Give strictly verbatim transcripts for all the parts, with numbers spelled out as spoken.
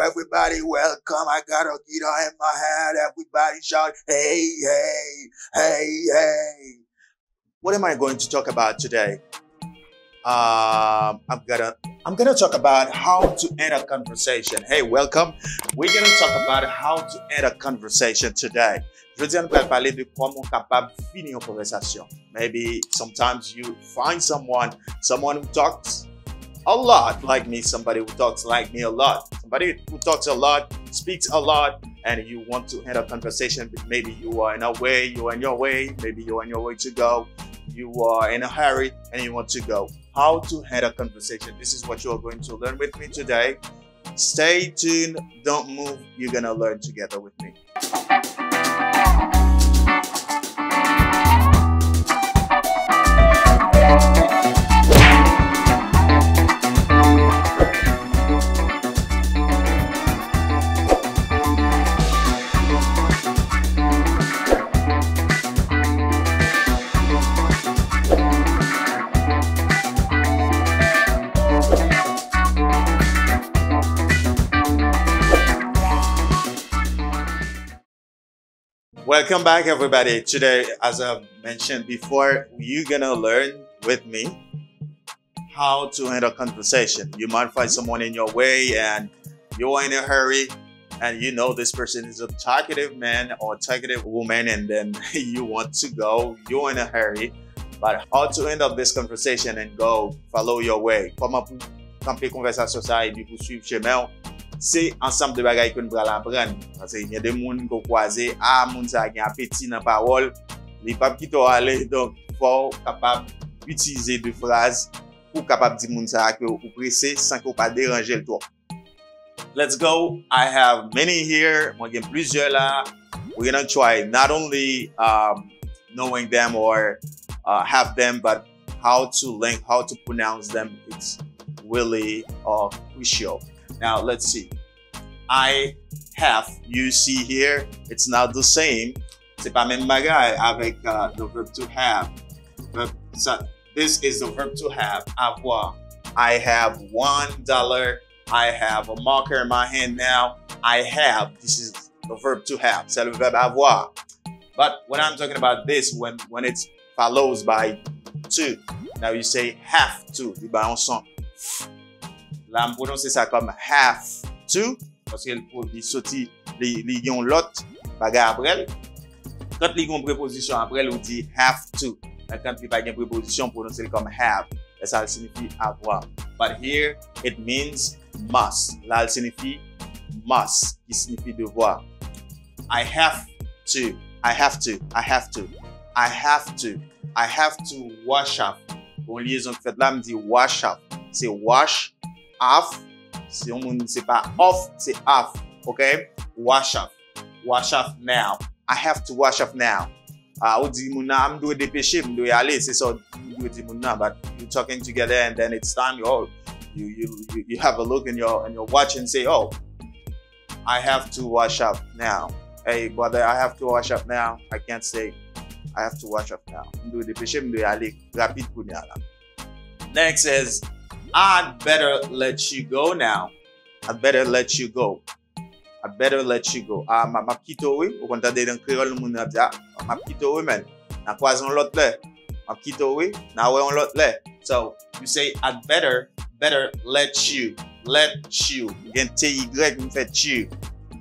Oh, everybody welcome. I got a guitar in my hand. Everybody shout, hey, hey, hey, hey. What am I going to talk about today? Um, I'm gonna I'm gonna talk about how to end a conversation. Hey, welcome. We're gonna talk about how to end a conversation today. Je veux dire, nous allons parler de comment on est capable de finir une conversation. Maybe sometimes you find someone, someone who talks a lot like me, somebody who talks like me a lot, somebody who talks a lot, speaks a lot, and you want to end a conversation, but maybe you are in a way, you are on your way, maybe you are on your way to go, you are in a hurry, and you want to go. How to end a conversation. This is what you're going to learn with me today. Stay tuned, don't move, you're gonna learn together with me. Welcome back, everybody. Today, as I've mentioned before, you're gonna learn with me how to end a conversation. You might find someone in your way and you're in a hurry and you know this person is a talkative man or talkative woman, and then you want to go, you're in a hurry, but how to end up this conversation and go, follow your way. Comment pour camper conversation ça et puis poursuivre chemin. C'est ensemble de bagages que nous allons apprendre. Parce qu'il y a des gens qui croisent, ah, les gens qui ont appétit dans la parole, les papes qui t'ont allé, donc il faut être capable d'utiliser des phrases pour capable de dire que vous pressez sans qu'on pas déranger le toit. Let's go. I have many here. Moi, j'ai plusieurs là. We're gonna try not only um, knowing them or uh, have them, but how to link, how to pronounce them. It's really uh, crucial. Now, let's see. I have, you see here, it's not the same. C'est pas même bagay avec uh, the verb to have. Verb, so this is the verb to have, avoir. I have one dollar. I have a marker in my hand now. I have, this is the verb to have. C'est le verb avoir. But when I'm talking about this, when, when it follows by to, now you say have to. Là, je prononce ça comme have to, parce qu'il sortit les gens l'autre, bagarre après. Quand il y a une préposition après, on dit have to. Et quand il n'y a pas de préposition, on prononce comme have. Et ça signifie avoir. But here, it means must. Là, elle signifie must, qui signifie devoir. I have to, I have to, I have to, I have to, I have to wash up. Bon, liaison fait là, me dit wash up. C'est wash off, si on ne sait pas off, c'est off, ok? Wash off, wash off now. I have to wash off now. Ah, ou dit mouna, m'doué dépêcher, m'doué aller, c'est ça, m'doué dit mouna, but you're talking together and then it's time, oh, you, you, you have a look in your, in your watch and say, oh, I have to wash up now. Hey, brother, I have to wash up now. I can't say, I have to wash up now. M'doué dépêcher, m'doué aller, rapide pour nous là. Next is, I'd better let you go now. I'd better let you go. I'd better let you go. Ah, ma quito oui. Au contraire d'un créole, nous nous dit ah, ma quito oui man. Na croisons l'autre là. Ma quito oui. Na ouais on l'autre là. So you say I'd better, better let you, let you. You can T Y and fetch you,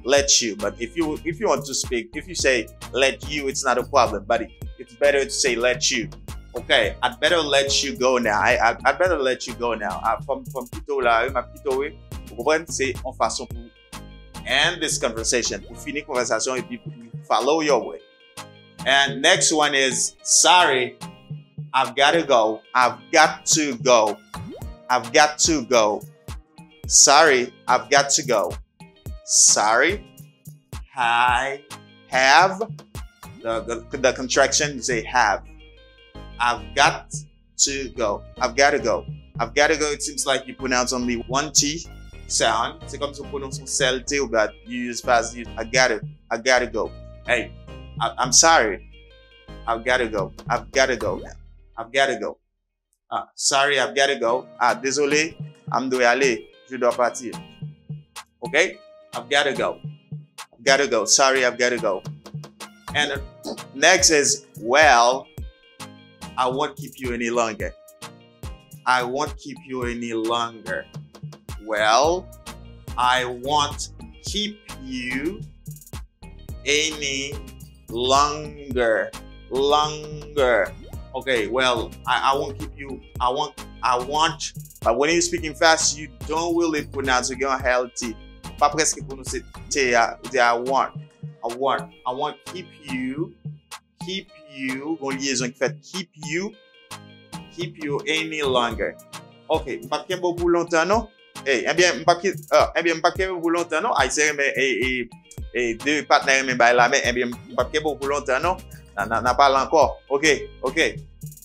let you. But if you if you want to speak, if you say let you, it's not a problem. But it, it's better to say let you. Okay, I'd better let you go now. I, I, I'd better let you go now. Uh, from from Pito là, ma Pito oui. Vous comprenez, c'est en façon pour end this conversation, pour finir conversation et puis follow your way. And next one is sorry, I've got to go. I've got to go. I've got to go. Sorry, I've got to go. Sorry, I have the the, the contraction. You say have. I've got to go. I've got to go. I've got to go. It seems like you pronounce only one T sound. C'est comme si on prononce un seul T, but you use past. You, I got to. I got to go. Hey, I, I'm sorry. I've got to go. I've got to go now. I've got to go. Ah, sorry, I've got to go. Ah, désolé, I'm dois aller. Je dois partir. Okay? I've got to go. I've got to go. Sorry, I've got to go. And next is, well, I won't keep you any longer. I won't keep you any longer. Well, I won't keep you any longer. Longer. Okay, well, I, I won't keep you. I won't, I want. But when you're speaking fast, you don't really pronounce it. You're healthy. Pas presque prononcer T. I want. I want. I won't keep you. Keep you. Bon liaison qui fait keep you. Keep you any longer. Okay, pas qu'un beau boulot non? Eh, eh bien, pas qu'un, eh bien, pas qu'un beau boulot non? I say mais eh eh deux partenaires mais by la mais eh bien, pas qu'un beau boulot non? Na parle encore. Okay, okay.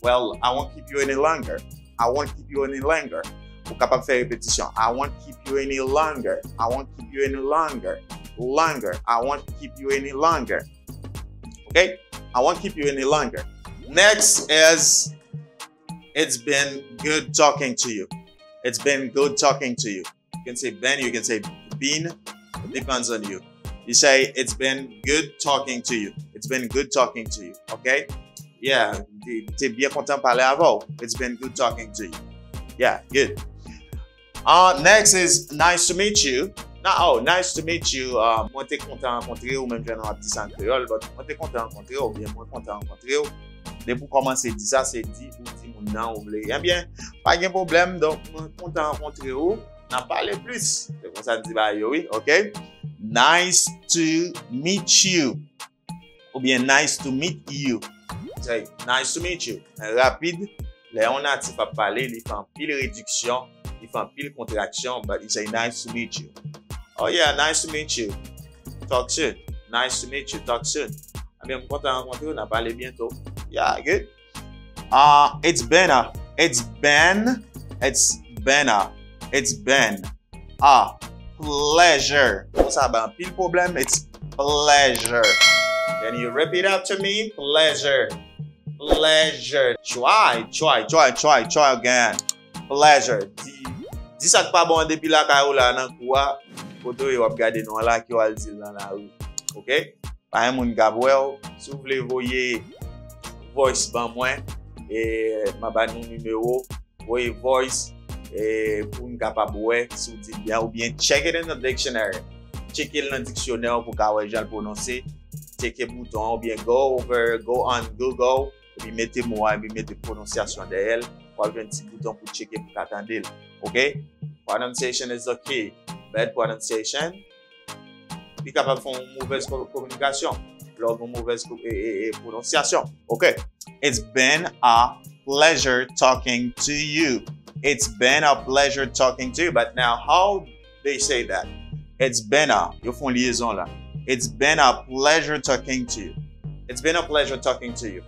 Well, I won't keep you any longer. I won't keep you any longer. Ou capable faire répétition. I won't keep you any longer. I won't keep you any longer. Longer. I won't keep you any longer. Okay? I won't keep you any longer. Next is, it's been good talking to you. It's been good talking to you. You can say been, you can say been. It depends on you. You say, it's been good talking to you. It's been good talking to you. Okay? Yeah. T'es bien content de parler avant. It's been good talking to you. Yeah, good. Uh, next is nice to meet you. Now, oh, nice to meet you. Uh, moi, t'es content de rencontrer ou même je n'en dis ça en créole, but moi, t'es content de rencontrer ou bien moi, content de rencontrer ou. Mais pour commencer, dis ça, c'est dit ou dit mon nom ou blé. Eh bien, pas de problème, donc moi, content de rencontrer ou, n'en parle plus. C'est comme ça, dit bah, oui, ok? Nice to meet you. Ou bien, nice to meet you. Say, nice to meet you. Rapide. Là, on a dit pas parler, il fait en pile réduction, il fait en pile contraction, but it's a nice to meet you. Oh yeah, nice to meet you. Talk soon. Nice to meet you. Talk soon. Ah bien, quand on rencontre, on a parlé bientôt. Yeah, good. Ah, uh, it's been a, it's been, it's been a, it's been a pleasure. Ça va en pile problème. It's pleasure. Can you repeat out to me? Pleasure. Pleasure. Try, try, try, try, try again. Pleasure. Dis ça pas bon depuis la caillou là dans quoi photo yo va garder non là qui va le dire dans la rue. OK? Pas un monde Gabriel, si vous voulez voyer voice ban moi et m'a ba nous numéro, voyer voice et pour nous capable ouais si vous dites bien ou bien check it in the dictionary. Check it dans le dictionnaire pour qu'avoir j'al prononcer. Check le bouton ou bien go over, go on Google. Et puis mettez moi, et puis mettez prononciation de elle. Ou avez un petit bouton pour checker pour attendre. OK? Pronunciation is the key. Bad pronunciation. Puis capable de faire une mauvaise communication. Lors une mauvaise prononciation. OK? It's been a pleasure talking to you. It's been a pleasure talking to you. But now, how they say that? It's been a. Ils font liaison là. It's been a pleasure talking to you. It's been a pleasure talking to you.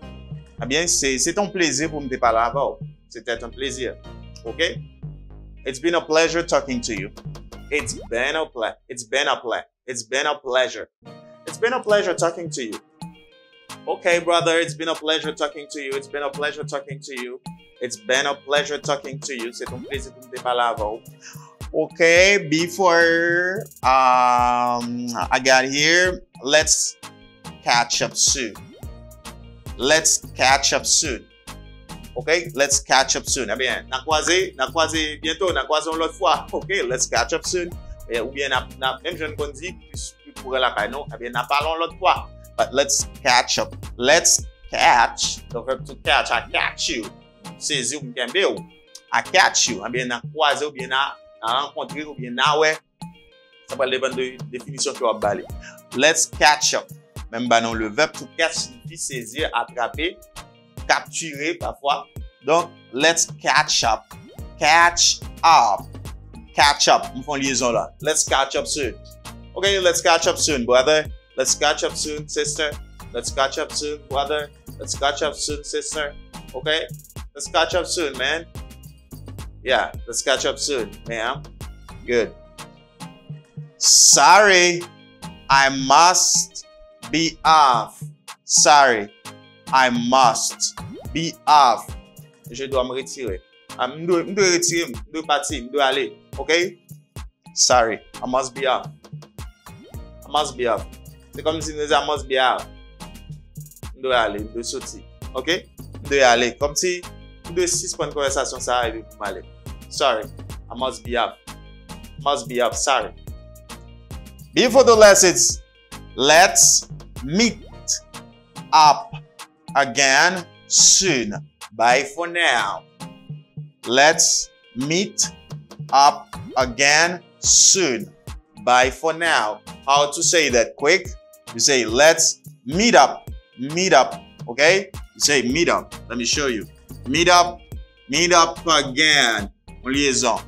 Eh bien, c'est un plaisir pour me parler avant. C'était un plaisir. OK? It's been a pleasure talking to you. It's been a ple. It's been a ple. It's been a pleasure. It's been a pleasure talking to you. Okay, brother, it's been a pleasure talking to you. It's been a pleasure talking to you. It's been a pleasure talking to you. C'est un plaisir pour me parler avant. Okay, before um, I got here, let's catch up soon. Let's catch up soon. Okay, let's catch up soon. Eh bien, na croisé, na croisé bientôt, na croisé une autre fois. Okay, let's catch up soon. Eh, ou bien, na, na, même je ne conduis plus pour la cano. Eh bien, na parlons l'autre fois. But let's catch up. Let's catch. The verb to catch. I catch you. Saisir ou m'kembe. I catch you. Eh bien, na croisé ou bien na à rencontrer ou bien na ouais ça va dépendre de définition que on va parler. Let's catch up, même bah non le verbe to catch signifie saisir, attraper, capturer parfois. Donc let's catch up, catch up, catch up, on fait liaison là. Let's catch up soon. Okay, let's catch up soon, brother. Let's catch up soon, sister. Let's catch up soon, brother. Let's catch up soon, sister. Okay, let's catch up soon, man. Yeah, let's catch up soon, ma'am. Good. Sorry, I must be off. Sorry, I must be off. Je dois me retirer. Je dois me retirer, je dois partir, je dois aller. Okay? Sorry, I must be off. must be half. The community in Indonesia must be half. Ndo yale, ndo soti. Okay? Ndo yale. Comme si, ndo six point conversation sa a ebi male. Sorry, I must be half. Must be half, sorry. Before the lessons, let's meet up again soon. Bye for now. Let's meet up again soon. Bye for now. How to say that quick? You say, let's meet up. Meet up. Okay? You say, meet up. Let me show you. Meet up. Meet up again. En liaison.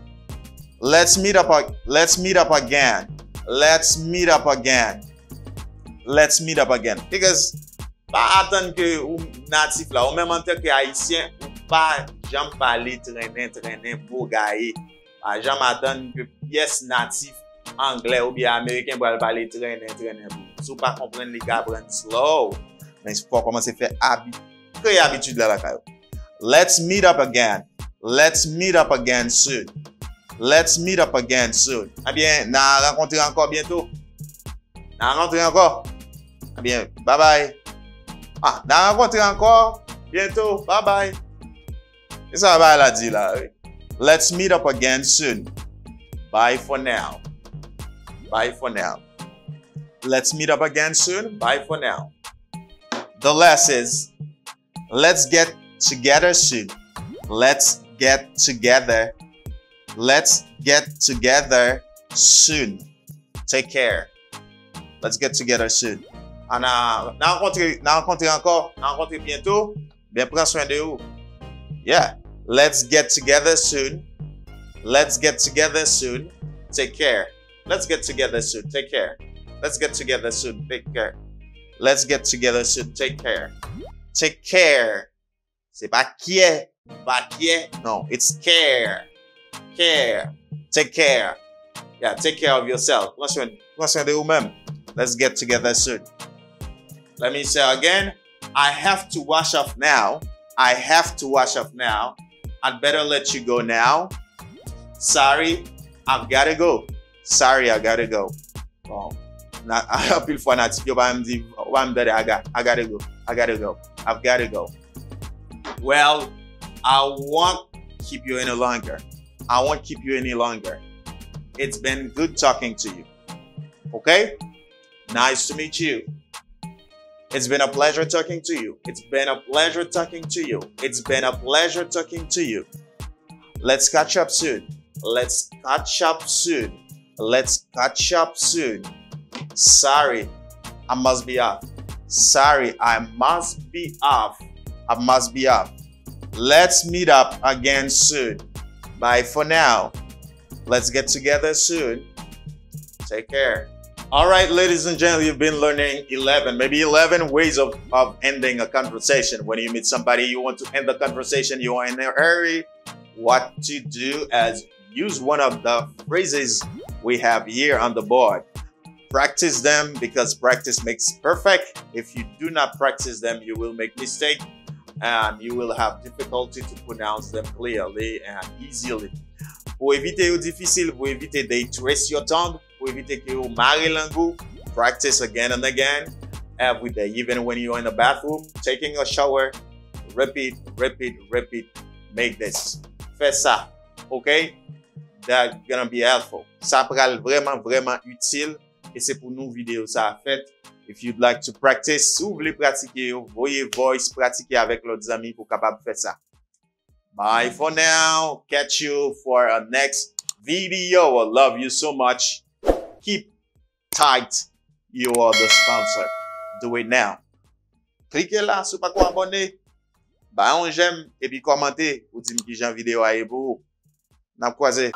Let's meet up. Let's meet up again. Let's meet up again. Let's meet up again. Because pas attendre que ou natif là, ou même en tant que haïtien, ou pas jamais parler traîner traîner pour gagner. Pas jamais attendre que yes natif anglais ou bien américain pour parler traîner traîner pour. Si vous pas comprendre les gars prendre slow, mais il faut commencer à faire habitude, créer habitude là la caillou. Let's meet up again. Let's meet up again soon. Let's meet up again soon. Eh bien, na rencontrer encore bientôt. Na rencontrer encore. Eh bien, bye bye. Ah, na rencontrer encore bientôt. Bye bye. C'est ça bye la dit là. Let's meet up again soon. Bye for now. Bye for now. Let's meet up again soon. Bye for now. The last is, let's get together soon. Let's get together. Let's get together soon. Take care. Let's get together soon. On a rencontré, on a rencontré encore, on a rencontré bientôt. Bien prends soin de vous. Yeah. Let's get together soon. Let's get together soon. Take care. Let's get together soon. Take care. Let's get together soon. Take care. Let's get together soon. Take care. Take care. C'est pas qui est, pas qui est. No, it's care. Care, take care. Yeah, take care of yourself. Let's get together soon. Let me say again, I have to wash off now. I have to wash off now. I'd better let you go now. Sorry, I've gotta go. Sorry, I gotta go. Oh, I gotta go. I gotta go. I've gotta go. Well, I won't keep you any longer. I won't keep you any longer. It's been good talking to you. Okay? Nice to meet you. It's been a pleasure talking to you. It's been a pleasure talking to you. It's been a pleasure talking to you. Let's catch up soon. Let's catch up soon. Let's catch up soon. Sorry, I must be off. Sorry, I must be off. I must be off. Let's meet up again soon. Bye for now. Let's get together soon. Take care. All right, ladies and gentlemen, you've been learning eleven, maybe eleven ways of, of ending a conversation. When you meet somebody, you want to end the conversation, you are in a hurry. What to do is use one of the phrases we have here on the board. Practice them because practice makes perfect. If you do not practice them, you will make mistakes. And you will have difficulty to pronounce them clearly and easily. Pour éviter au difficile, pour éviter de trace your tongue, pour éviter que vous marrez l'anglais, practice again and again every day. Even when you're in the bathroom, taking a shower, repeat, repeat, repeat, make this. Fais ça, okay? That's gonna be helpful. Ça pral vraiment, vraiment utile et c'est pour nous vidéo ça a fait. If you'd like to practice, si vous voulez pratiquer, voyez voice, pratiquer avec l'autre ami pour capable faire ça. Bye for now. Catch you for our next video. I love you so much. Keep tight. You are the sponsor. Do it now. Cliquez là, si vous n'êtes pas abonné. Bah, on j'aime et puis commentez. Vous dites que j'ai une vidéo à vous. N'a pas croisé.